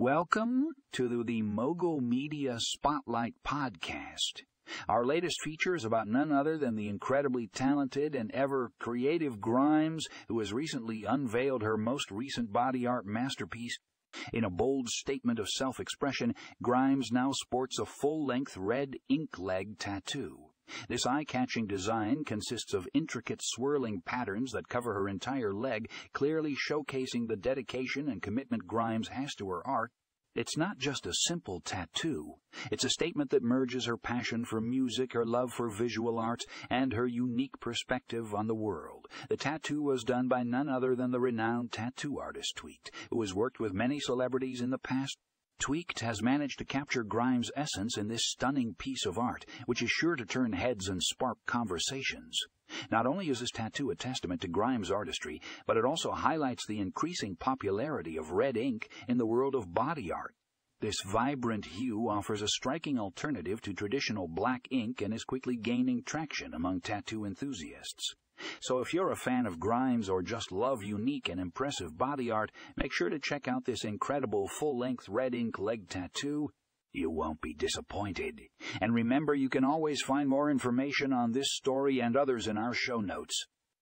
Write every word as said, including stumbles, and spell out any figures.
Welcome to the Mogul Media Spotlight Podcast. Our latest feature is about none other than the incredibly talented and ever creative Grimes, who has recently unveiled her most recent body art masterpiece. In a bold statement of self-expression, Grimes now sports a full-length red ink leg tattoo. This eye-catching design consists of intricate swirling patterns that cover her entire leg, clearly showcasing the dedication and commitment Grimes has to her art. It's not just a simple tattoo. It's a statement that merges her passion for music, her love for visual arts, and her unique perspective on the world. The tattoo was done by none other than the renowned tattoo artist Tweet, who has worked with many celebrities in the past. Tweet has managed to capture Grimes' essence in this stunning piece of art, which is sure to turn heads and spark conversations. Not only is this tattoo a testament to Grimes' artistry, but it also highlights the increasing popularity of red ink in the world of body art. This vibrant hue offers a striking alternative to traditional black ink and is quickly gaining traction among tattoo enthusiasts. So if you're a fan of Grimes or just love unique and impressive body art, make sure to check out this incredible full-length red ink leg tattoo. You won't be disappointed. And remember, you can always find more information on this story and others in our show notes.